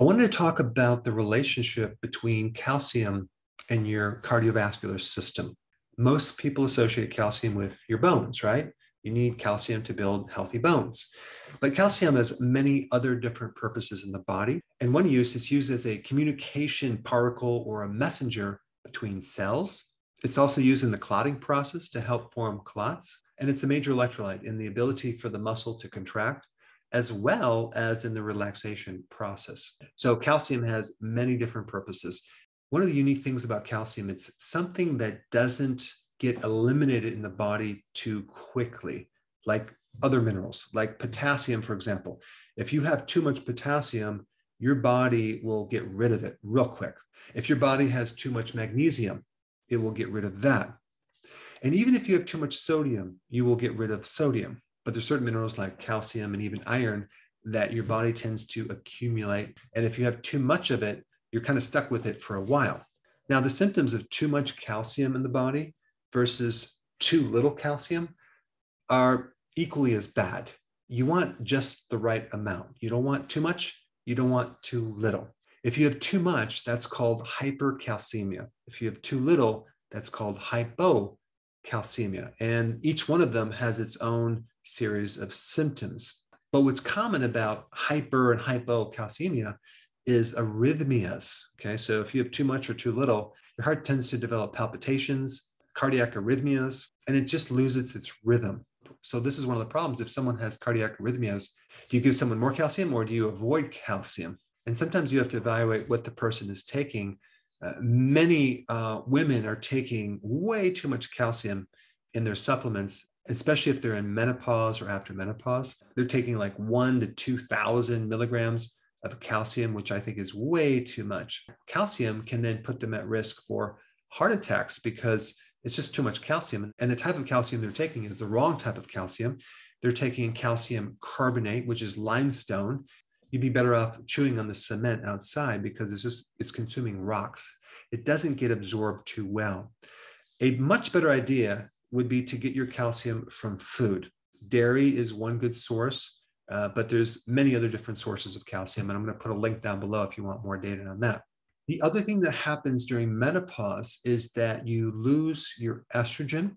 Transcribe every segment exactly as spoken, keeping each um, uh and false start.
I wanted to talk about the relationship between calcium and your cardiovascular system. Most people associate calcium with your bones, right? You need calcium to build healthy bones. But calcium has many other different purposes in the body. And one use, it's used as a communication particle or a messenger between cells. It's also used in the clotting process to help form clots. And it's a major electrolyte in the ability for the muscle to contract, as well as in the relaxation process. So calcium has many different purposes. One of the unique things about calcium, it's something that doesn't get eliminated in the body too quickly, like other minerals, like potassium, for example. If you have too much potassium, your body will get rid of it real quick. If your body has too much magnesium, it will get rid of that. And even if you have too much sodium, you will get rid of sodium. But there's certain minerals like calcium and even iron that your body tends to accumulate. And if you have too much of it, you're kind of stuck with it for a while. Now, the symptoms of too much calcium in the body versus too little calcium are equally as bad. You want just the right amount. You don't want too much. You don't want too little. If you have too much, that's called hypercalcemia. If you have too little, that's called hypocalcemia. And each one of them has its own series of symptoms. But what's common about hyper and hypocalcemia is arrhythmias. Okay, so if you have too much or too little, your heart tends to develop palpitations, cardiac arrhythmias, and it just loses its rhythm. So this is one of the problems. If someone has cardiac arrhythmias, do you give someone more calcium or do you avoid calcium? And sometimes you have to evaluate what the person is taking. Uh, many uh, women are taking way too much calcium in their supplements, especially if they're in menopause or after menopause. They're taking like one to two thousand milligrams of calcium, which I think is way too much. Calcium can then put them at risk for heart attacks because it's just too much calcium. And the type of calcium they're taking is the wrong type of calcium. They're taking calcium carbonate, which is limestone. You'd be better off chewing on the cement outside because it's just, it's consuming rocks. It doesn't get absorbed too well. A much better idea would be to get your calcium from food. Dairy is one good source, uh, but there's many other different sources of calcium. And I'm going to put a link down below if you want more data on that. The other thing that happens during menopause is that you lose your estrogen.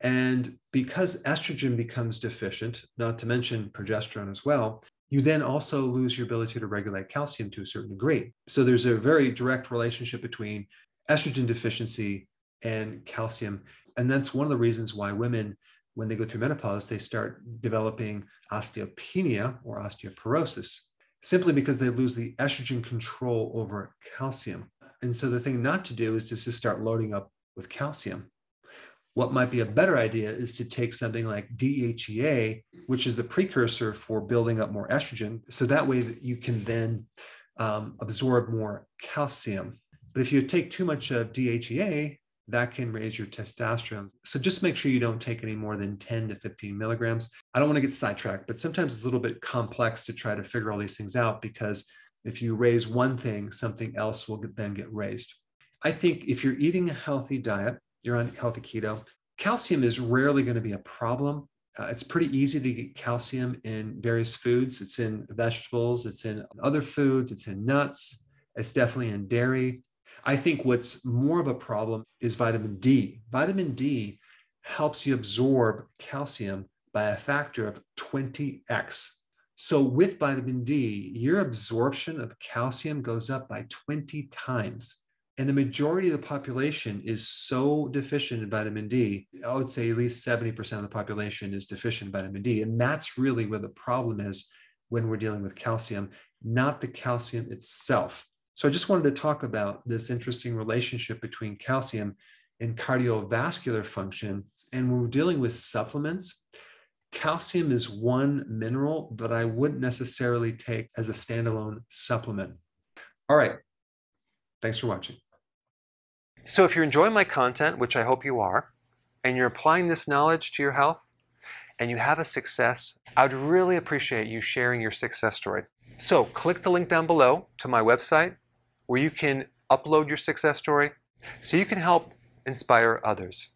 And because estrogen becomes deficient, not to mention progesterone as well, you then also lose your ability to regulate calcium to a certain degree. So there's a very direct relationship between estrogen deficiency and calcium. And that's one of the reasons why women, when they go through menopause, they start developing osteopenia or osteoporosis, simply because they lose the estrogen control over calcium. And so the thing not to do is just to start loading up with calcium. What might be a better idea is to take something like D H E A, which is the precursor for building up more estrogen. So that way that you can then um, absorb more calcium. But if you take too much of D H E A, that can raise your testosterone. So just make sure you don't take any more than ten to fifteen milligrams. I don't want to get sidetracked, but sometimes it's a little bit complex to try to figure all these things out because if you raise one thing, something else will then get raised. I think if you're eating a healthy diet, you're on healthy keto, calcium is rarely going to be a problem. Uh, it's pretty easy to get calcium in various foods. It's in vegetables, it's in other foods, it's in nuts, it's definitely in dairy. I think what's more of a problem is vitamin D. Vitamin D helps you absorb calcium by a factor of twenty X. So with vitamin D, your absorption of calcium goes up by twenty times. And the majority of the population is so deficient in vitamin D. I would say at least seventy percent of the population is deficient in vitamin D. And that's really where the problem is when we're dealing with calcium, not the calcium itself. So I just wanted to talk about this interesting relationship between calcium and cardiovascular function. And when we're dealing with supplements, calcium is one mineral that I wouldn't necessarily take as a standalone supplement. All right. Thanks for watching. So if you're enjoying my content, which I hope you are, and you're applying this knowledge to your health, and you have a success, I would really appreciate you sharing your success story. So click the link down below to my website, where you can upload your success story so you can help inspire others.